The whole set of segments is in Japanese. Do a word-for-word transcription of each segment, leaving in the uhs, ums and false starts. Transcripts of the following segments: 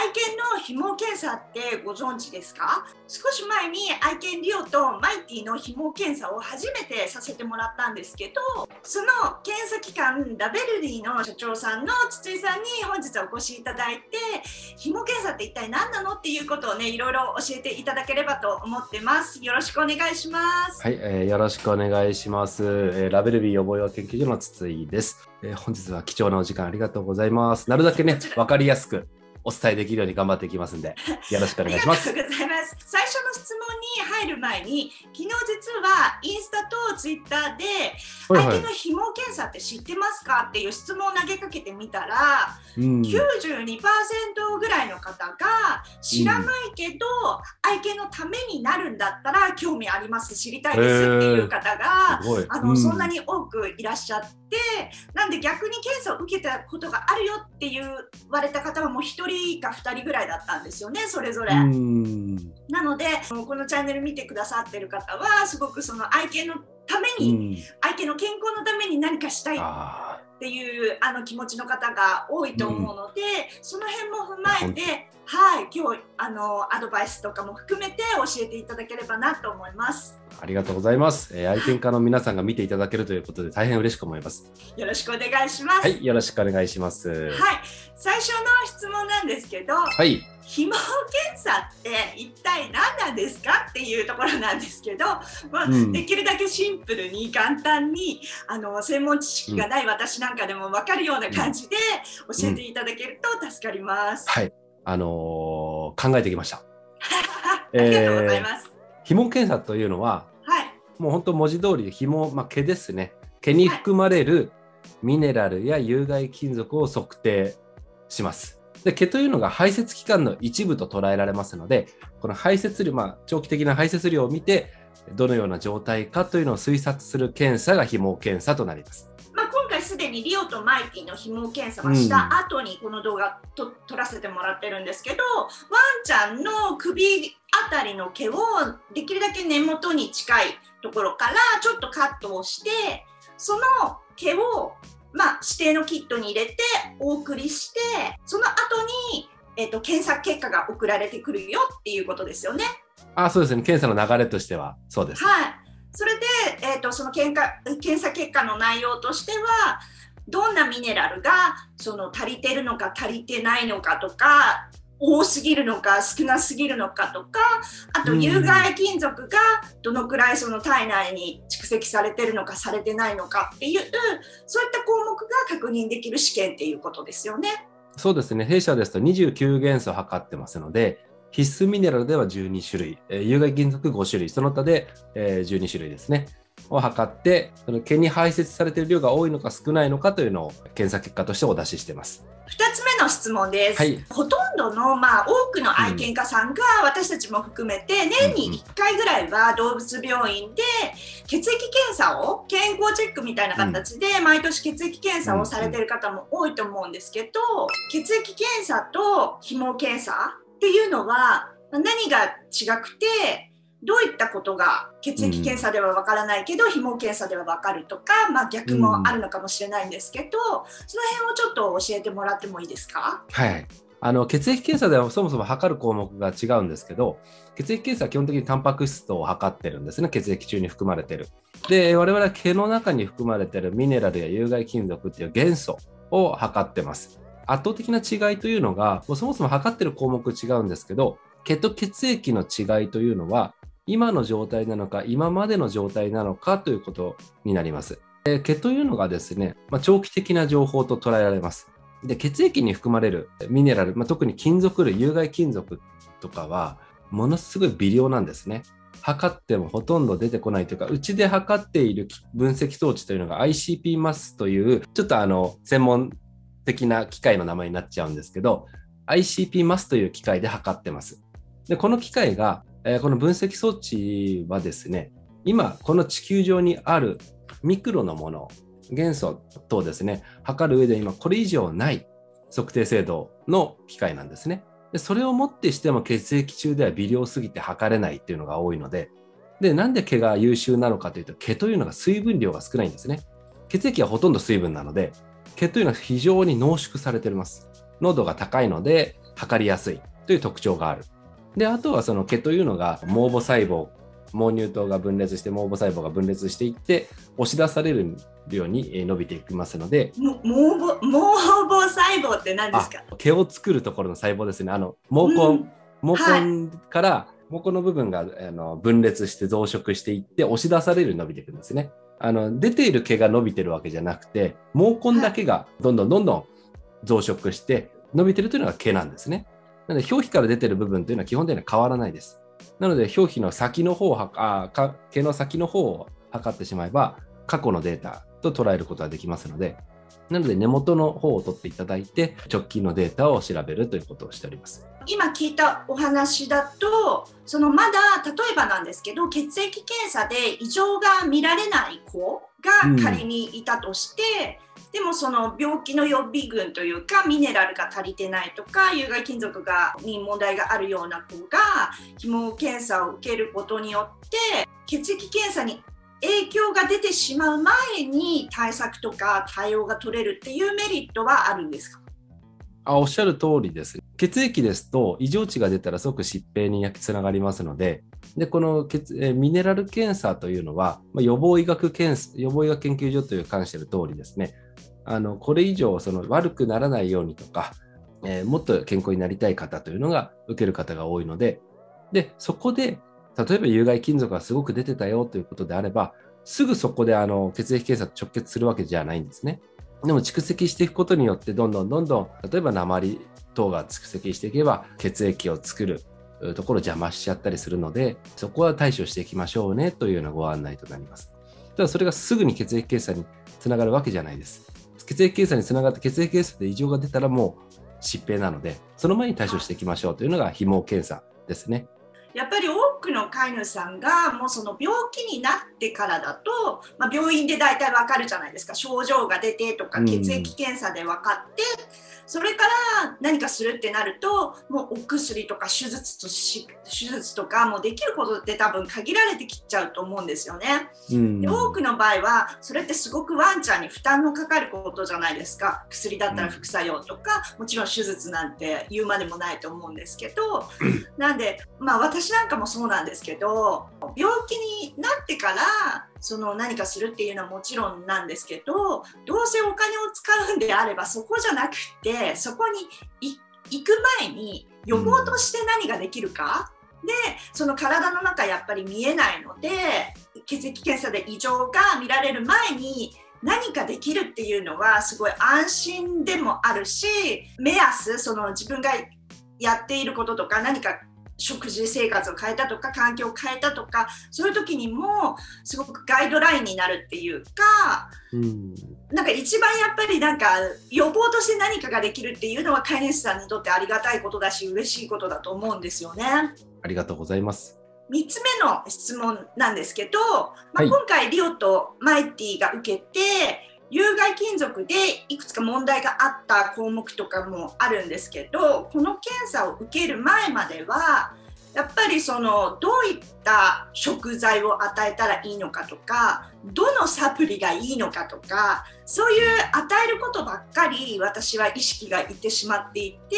愛犬のひも検査ってご存知ですか？少し前に愛犬リオとマイティのひも検査を初めてさせてもらったんですけど、その検査機関ラベルディの社長さんの筒井さんに本日はお越しいただいて、ひも検査って一体何なのっていうことをね、いろいろ教えていただければと思ってます。よろしくお願いします。はい、えー、よろしくお願いします。えー、ラベルディ予防用研究所の筒井です。えー、本日は貴重なお時間ありがとうございます。なるだけね、分かりやすくお伝えできるように頑張っていきますんで、よろしくお願いします。ありがとうございます。最初の質問に入る前に、昨日実はインスタとツイッターで、はいはい、相手のひも検査って知ってますかっていう質問を投げかけてみたら、うん、きゅうじゅうにパーセント ぐらいの方が知らないけど、うん、愛犬のためになるんだったら興味あります、知りたいですっていう方が、えー、あの、うん、そんなに多くいらっしゃって、なんで逆に検査を受けたことがあるよって言われた方はもうひとりかふたりぐらいだったんですよね、それぞれ。なのでこのチャンネル見てくださってる方はすごくその愛犬のために、愛犬の健康のために何かしたいっていうあの気持ちの方が多いと思うので、その辺も踏まえて、はい、今日あのアドバイスとかも含めて教えていただければなと思います。ありがとうございます。えー、愛犬家の皆さんが見ていただけるということで大変嬉しく思います。よろしくお願いします。はい、よろしくお願いします。はい、最初の質問なんですけど、はい、ひも検査って一体何なんですかっていうところなんですけど、まあ、うん、できるだけシンプルに簡単にあの専門知識がない私なんかでも分かるような感じで教えていただけると助かります。うんうん、はい。あのー、考えてきました。ありがとうございます。ひも、えー、検査というのは、はい、もう本当文字通りひも、まあ、毛ですね。毛に含まれるミネラルや有害金属を測定します。で、毛というのが排泄器官の一部と捉えられますので、この排泄量、まあ、長期的な排泄量を見てどのような状態かというのを推察する検査がひも検査となります。すでにリオとマイティのひも検査をした後にこの動画と撮らせてもらってるんですけど、ワンちゃんの首あたりの毛をできるだけ根元に近いところからちょっとカットをして、その毛を、まあ、指定のキットに入れてお送りして、その後に、えーと、検査結果が送られてくるよっていうことですよね。あ、そうですね。検査の流れとしてはそうです。はい。それで、えーと、その検査、検査結果の内容としては、どんなミネラルがその足りてるのか足りてないのかとか、多すぎるのか少なすぎるのかとか、あと有害金属がどのくらいその体内に蓄積されてるのかされてないのかっていう、そういった項目が確認できる試験っていうことですよね。そうですね。弊社ですとにじゅうきゅう元素を測ってますので、必須ミネラルではじゅうに種類、えー、有害金属ご種類、その他で、えー、じゅうに種類ですねを測って、その毛に排泄されている量が多いのか少ないのかというのを検査結果としてお出ししています。ふたつめの質問です。はい、ほとんどの、まあ、多くの愛犬家さんが、うん、私たちも含めて年にいっかいぐらいは動物病院で血液検査を、健康チェックみたいな形で毎年血液検査をされている方も多いと思うんですけど、血液検査とひも検査っていうのは何が違くて、どういったことが血液検査ではわからないけど、うん、ひも検査ではわかるとか、まあ、逆もあるのかもしれないんですけど、うん、その辺をちょっと教えてもらってもいいですか？はい、あの血液検査ではそもそも測る項目が違うんですけど、血液検査は基本的にタンパク質を測ってるんですね。血液中に含まれてる。で、我々は毛の中に含まれてるミネラルや有害金属っていう元素を測ってます。圧倒的な違いというのが、もうそもそも測ってる項目違うんですけど、毛と血液の違いというのは、今の状態なのか、今までの状態なのかということになります。で、毛というのがですね、まあ、長期的な情報と捉えられます。で、血液に含まれるミネラル、まあ、特に金属類、有害金属とかは、ものすごい微量なんですね。測ってもほとんど出てこないというか、うちで測っている分析装置というのが アイシーピー マスという、ちょっとあの、専門的な機械の名前になっちゃうんですけど、 アイシーピー マスという機械で測ってます。で、この機械が、えー、この分析装置はですね、今この地球上にあるミクロのもの、元素等ですね、測る上で今これ以上ない測定精度の機械なんですね。で、それをもってしても血液中では微量すぎて測れないっていうのが多いので、で、なんで毛が優秀なのかというと、毛というのが水分量が少ないんですね。血液はほとんど水分なので、毛というのは非常に濃縮されています。濃度が高いので、測りやすいという特徴がある。で、あとはその毛というのが毛母細胞、毛乳頭が分裂して毛母細胞が分裂していって押し出されるように伸びていきますので、毛母細胞って何ですか？毛を作るところの細胞ですね。あの毛根、うん、毛根から、はい、毛根の部分があの分裂して増殖していって押し出されるように伸びていくんですね。あの出ている毛が伸びてるわけじゃなくて、毛根だけがどんどんどんどん増殖して伸びてるというのが毛なんですね。なので表皮から出てる部分というのは基本的には変わらないです。なので表皮の先の方をあか毛の先の方を測ってしまえば過去のデータと捉えることができますので、なので根元の方を取っていただいて直近のデータを調べるということをしております。今聞いたお話だと、そのまだ例えばなんですけど、血液検査で異常が見られない子が仮にいたとして、うん、でもその病気の予備群というかミネラルが足りてないとか有害金属がに問題があるような子がひも検査を受けることによって血液検査に影響が出てしまう前に対策とか対応が取れるっていうメリットはあるんですか？あ、おっしゃる通りです。血液ですと異常値が出たら即疾病につながりますので、でこの血ミネラル検査というのは、まあ、予防医学検査予防医学研究所という関しての通りですね。あのこれ以上その悪くならないようにとか、えー、もっと健康になりたい方というのが受ける方が多いので、でそこで例えば有害金属がすごく出てたよということであれば、すぐそこであの血液検査と直結するわけじゃないんですね。でも蓄積していくことによってどんどんどんどん例えば鉛等が蓄積していけば血液を作るところを邪魔しちゃったりするので、そこは対処していきましょうねというようなご案内となります。ただそれがすぐに血液検査につながるわけじゃないです。血液検査につながって血液検査で異常が出たらもう疾病なので、その前に対処していきましょうというのがひも検査ですね。やっぱり多くの飼い主さんがもうその病気になってからだと、まあ、病院で大体わかるじゃないですか。症状が出てとか血液検査で分かって、うん、それから何かするってなるともうお薬とか手術とし手術とかもうできることって多分限られてきちゃうと思うんですよね、うん、で多くの場合はそれってすごくワンちゃんに負担のかかることじゃないですか。薬だったら副作用とか、うん、もちろん手術なんて言うまでもないと思うんですけどなんで、まあ、私なんかもそうなんですけど、病気になってからその何かするっていうのはもちろんなんですけど、どうせお金を使うんであればそこじゃなくて、そこに行く前に予防として何ができるか、うん、でその体の中やっぱり見えないので血液検査で異常が見られる前に何かできるっていうのはすごい安心でもあるし、目安その自分がやっていることとか何か食事生活を変えたとか環境を変えたとかそういう時にもすごくガイドラインになるっていうか、うん、なんか一番やっぱりなんか予防として何かができるっていうのは飼い主さんにとってありがたいことだし嬉しいことだと思うんですよね。ありがとうございます。みっつめの質問なんですけど、まあ、今回リオとマイティが受けて、はい、有害金属でいくつか問題があった項目とかもあるんですけど、この検査を受ける前まではやっぱりそのどういった食材を与えたらいいのかとか、どのサプリがいいのかとか、そういう与えることばっかり私は意識がいってしまっていて、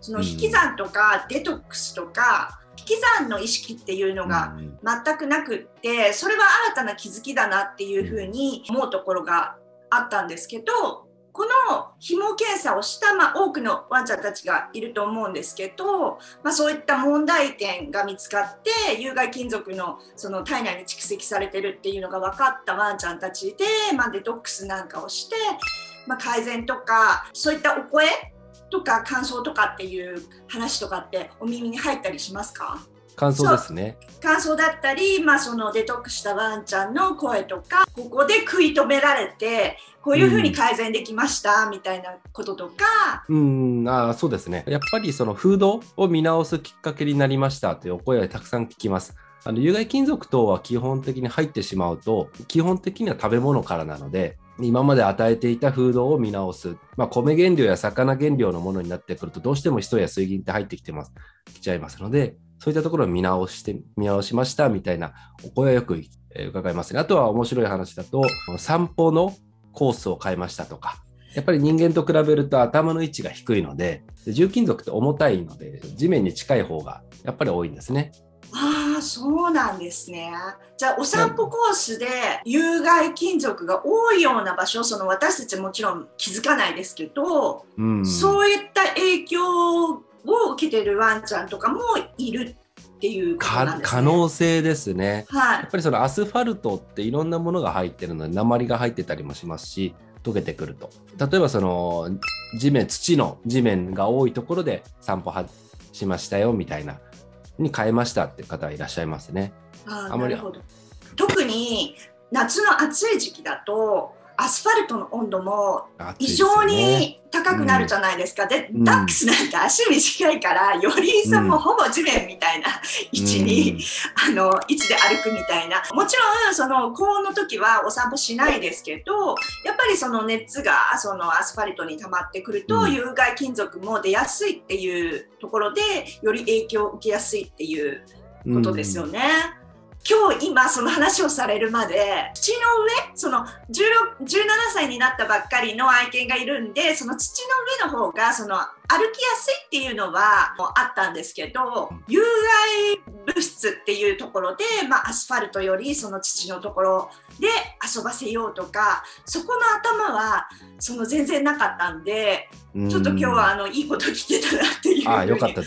その引き算とかデトックスとか引き算の意識っていうのが全くなくって、それは新たな気づきだなっていうふうに思うところがあったんですけど、このひも検査をした、まあ、多くのワンちゃんたちがいると思うんですけど、まあ、そういった問題点が見つかって有害金属のその体内に蓄積されてるっていうのが分かったワンちゃんたちで、まあ、デトックスなんかをして、まあ、改善とかそういったお声とか感想とかっていう話とかってお耳に入ったりしますか？感想ですね。感想だったり、まあ、そのデトックスしたワンちゃんの声とか、ここで食い止められてこういうふうに改善できました、うん、みたいなこととか。うん、あ、そうですね。やっぱりそのフードを見直すきっかけになりましたというお声はたくさん聞きます。あの有害金属等は基本的に入ってしまうと基本的には食べ物からなので、今まで与えていたフードを見直す、まあ、米原料や魚原料のものになってくるとどうしても人や水銀って入ってきてますきちゃいますので、そういったところを見直して見直しましたみたいなお声はよく伺いますね。あとは面白い話だと散歩のコースを変えましたとか、やっぱり人間と比べると頭の位置が低いので、重金属って重たいので地面に近い方がやっぱり多いんですね。ああ、そうなんですね。じゃあお散歩コースで有害金属が多いような場所、その私たちもちろん気づかないですけど、うん、そういった影響を受けてるワンちゃんとかもいるっていうことなんですね。可能性ですね、はい、やっぱりそのアスファルトっていろんなものが入ってるので鉛が入ってたりもしますし、溶けてくると例えばその地面土の地面が多いところで散歩しましたよみたいなに変えましたっていう方はいらっしゃいますね。ああ、なるほど。特に夏の暑い時期だとアスファルトの温度も異常に高くなるじゃないですか。で、ダックスなんて足短いからより一層もうほぼ地面みたいな位置に、うん、あの位置で歩くみたいな。もちろんその高温の時はお散歩しないですけど、やっぱりその熱がそのアスファルトに溜まってくると有害金属も出やすいっていうところでより影響を受けやすいっていうことですよね。うん、今日今その話をされるまで土の上、そのじゅうななさいになったばっかりの愛犬がいるんで、その土の上の方がその歩きやすいっていうのはあったんですけど、有害物質っていうところで、まあ、アスファルトよりその土のところで遊ばせようとか、そこの頭はその全然なかったんで、ちょっと今日はあのいいこと聞けたなっていうふうに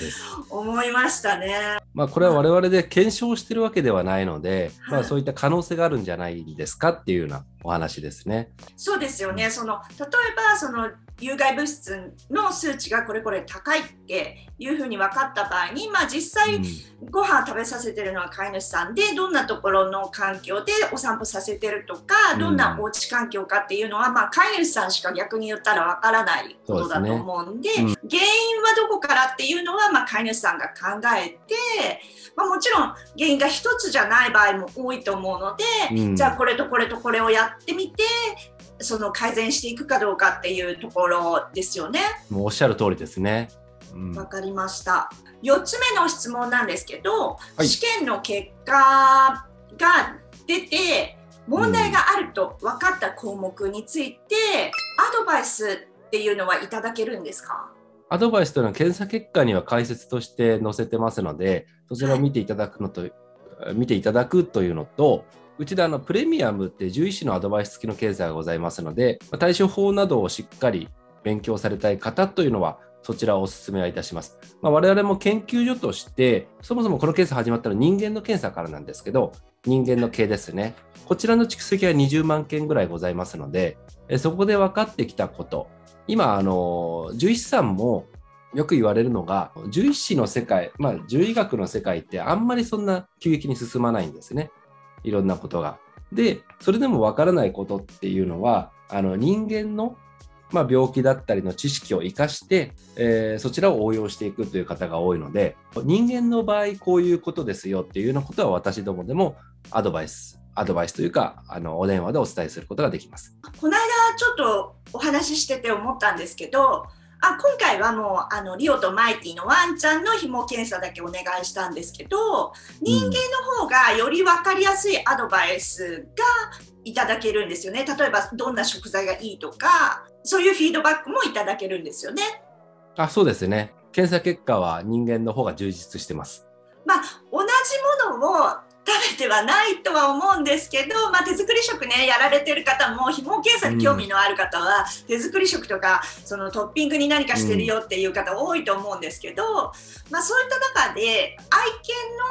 思いましたね。まあこれは我々で検証してるわけではないので、はい、まあそういった可能性があるんじゃないですかっていうようなお話ですね。そうですよね。その例えばその有害物質の数値がこれこれ高いっていうふうに分かった場合に、まあ、実際ご飯食べさせてるのは飼い主さんで、どんなところの環境でお散歩させてるとか、どんなお家環境かっていうのは、まあ、飼い主さんしか逆に言ったら分からないことだと思うんで、原因はどこからっていうのは、まあ、飼い主さんが考えて、まあ、もちろん原因が一つじゃない場合も多いと思うので、うん、じゃあこれとこれとこれをやってみてその改善していくかどうかっていうところですよね。もうおっしゃる通りですね。うん、わかりました。よっつめの質問なんですけど、はい、試験の結果が出て問題があると分かった項目について、うん、アドバイスっていうのはいただけるんですか？アドバイスというのは検査結果には解説として載せてますので、そちらを見ていただくのと、はい、見ていただくというのと、うちであのプレミアムって獣医師のアドバイス付きの検査がございますので、対処法などをしっかり勉強されたい方というのはそちらをお勧めはいたします。まあ、我々も研究所としてそもそもこの検査始まったのは人間の検査からなんですけど、人間の毛ですね、こちらの蓄積はにじゅうまんけんぐらいございますので、そこで分かってきたこと、今あの獣医師さんもよく言われるのが、獣医師の世界、まあ、獣医学の世界ってあんまりそんな急激に進まないんですね、いろんなことが。でそれでもわからないことっていうのは、あの人間の、まあ、病気だったりの知識を生かして、えー、そちらを応用していくという方が多いので、人間の場合こういうことですよっていうようなことは私どもでもアドバイスアドバイスというか、あのお電話でお伝えすることができます。この間ちょっとお話ししてて思ったんですけど、あ、今回はもうあのリオとマイティのワンちゃんの紐検査だけお願いしたんですけど、人間の方がより分かりやすいアドバイスがいただけるんですよね。例えばどんな食材がいいとか、そういうフィードバックもいただけるんですよね。あ、そうですね。検査結果は人間の方が充実してます。まあ、同じものを食べてはないとは思うんですけど、まあ、手作り食ね、やられてる方もひも検査に興味のある方は、うん、手作り食とかそのトッピングに何かしてるよっていう方多いと思うんですけど、うん、まあ、そういった中で愛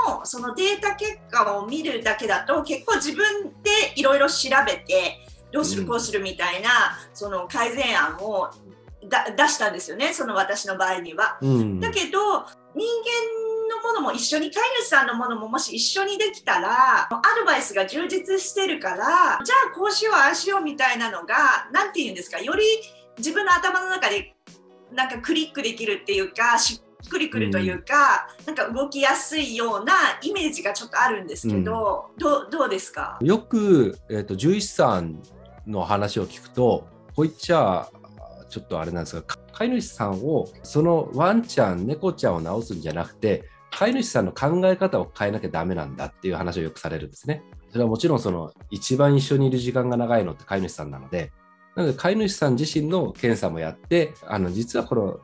犬のそのデータ結果を見るだけだと結構自分でいろいろ調べてどうするこうするみたいな、うん、その改善案をだ出したんですよね、その私の場合には。うん、だけど人間のものも一緒に、飼い主さんのものももし一緒にできたら、アドバイスが充実してるから、じゃあこうしようああしようみたいなのが、なんて言うんですか、より自分の頭の中でなんかクリックできるっていうか、しっくりくるというか、うん、なんか動きやすいようなイメージがちょっとあるんですけど、うん、ど, どうですか？よく、えーと、獣医師さんの話を聞くと、こういっちゃちょっとあれなんですが、飼い主さんをそのワンちゃん猫ちゃんを治すんじゃなくて、飼い主さんの考え方を変えなきゃダメなんだっていう話をよくされるんですね。それはもちろんその一番一緒にいる時間が長いのって飼い主さんなので、なので飼い主さん自身の検査もやって、あの実はこの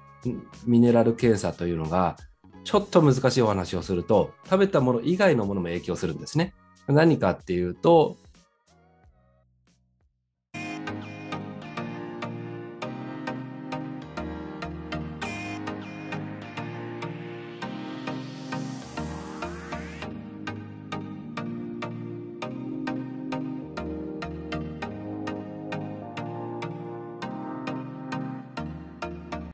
ミネラル検査というのがちょっと難しいお話をすると、食べたもの以外のものも影響するんですね。何かっていうと、